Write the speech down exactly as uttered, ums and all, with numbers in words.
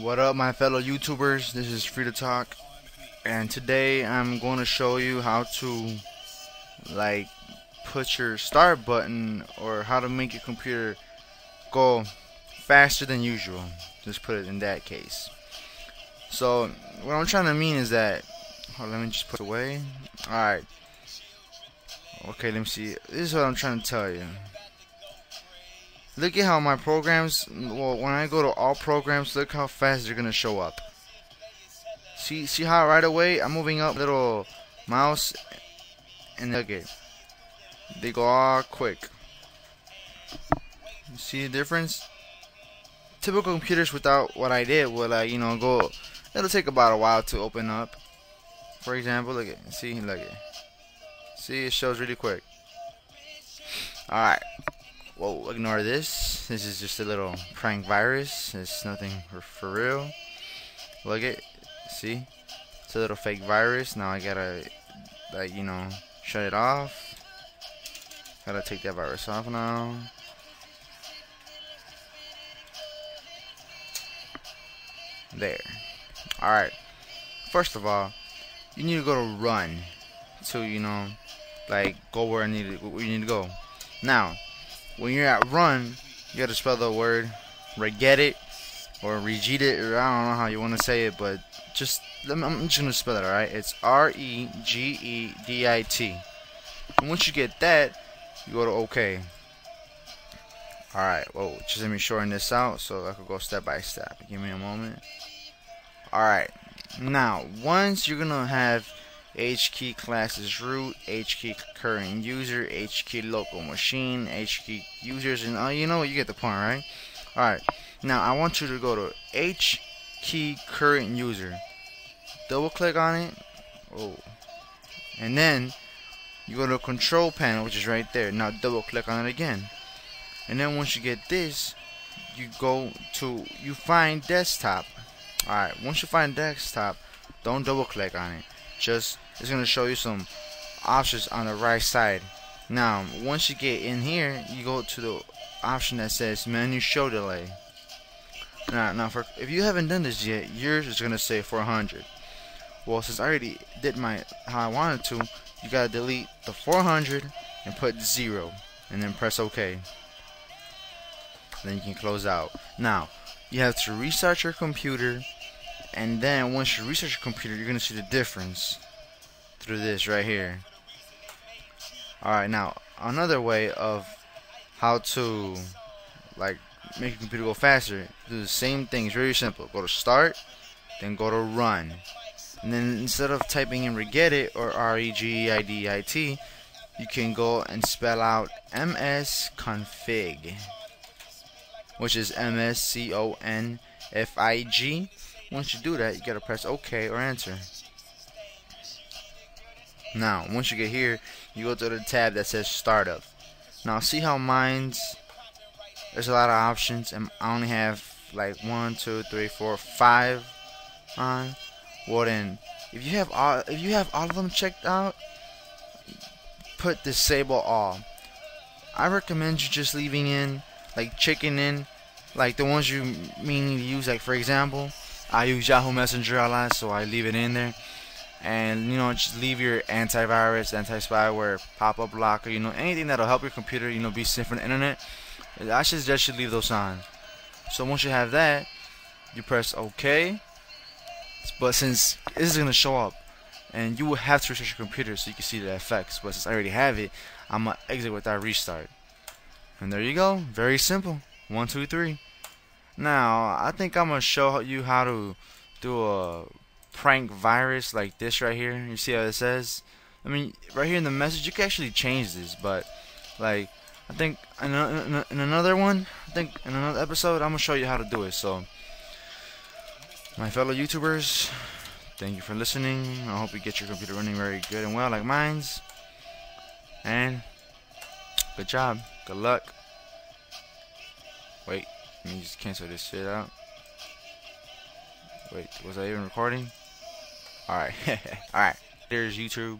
What up, my fellow YouTubers? This is Free to Talk, and today I'm going to show you how to like put your start button, or how to make your computer go faster than usual. Just put it in that case. So what I'm trying to mean is that, hold on, let me just put it away. Alright, okay, let me see. This is what I'm trying to tell you. Look at how my programs, well, when I go to all programs, look how fast they're gonna show up. See, see how right away I'm moving up little mouse, and look it, they go all quick. You see the difference? Typical computers without what I did would, like, you know, go. It'll take about a while to open up. For example, look at, see, look it, see, it shows really quick. All right. Whoa, ignore this. This is just a little prank virus. It's nothing for, for real. Look at, see? It's a little fake virus. Now I gotta, like, you know, shut it off. Gotta take that virus off now. There. Alright. First of all, you need to go to run. To, you know, like, go where I need to, where you need to go. Now, when you're at run, you gotta spell the word regedit or regedit, or I don't know how you want to say it, but just let me, I'm just gonna spell it, alright? It's R E G E D I T. And once you get that, you go to OK. Alright, whoa, just let me shorten this out so I could go step by step. Give me a moment. Alright, now once you're gonna have H key classes root, H key current user, H key local machine, H key users, and uh, you know, you get the point, right? Alright, now I want you to go to H key current user, double click on it, oh, and then you go to control panel, which is right there. Now double click on it again, and then once you get this, you go to, you find desktop. Alright, once you find desktop, don't double click on it. Just, it's going to show you some options on the right side. Now once you get in here, you go to the option that says menu show delay. Now, now for, if you haven't done this yet, yours is going to say four hundred. Well, since I already did my how I wanted to, you got to delete the four hundred and put zero, and then press OK. Then you can close out. Now you have to restart your computer, and then once you research your computer, you're gonna see the difference through this right here. Alright, now another way of how to like make your computer go faster, do the same thing. It's very simple. Go to start, then go to run, and then instead of typing in regedit or R E G E D I T, you can go and spell out msconfig, which is M S C O N F I G. Once you do that, you gotta press OK or enter. Now once you get here, you go to the tab that says startup. Now see how mine's, there's a lot of options, and I only have like one, two, three, four, five on. Well then, if you have all, if you have all of them checked out, put disable all. I recommend you just leaving in, like checking in, like the ones you mean to use. Like for example, I use Yahoo Messenger a lot, so I leave it in there. And you know, just leave your antivirus, anti-spyware, pop-up blocker, you know, anything that'll help your computer, you know, be safe from the internet. I suggest you leave those on. So once you have that, you press OK. But since this is gonna show up, and you will have to research your computer so you can see the effects. But since I already have it, I'm gonna exit without restart. And there you go. Very simple. One, two, three. Now I think I'm gonna show you how to do a prank virus like this right here. You see how it says, I mean right here in the message, you can actually change this, but like I think in, a, in another one, I think in another episode, I'm gonna show you how to do it. So my fellow YouTubers, thank you for listening. I hope you get your computer running very good and well like mine's, and good job, good luck. Wait, let me just cancel this shit out. Wait, was I even recording? Alright. Alright. There's YouTube.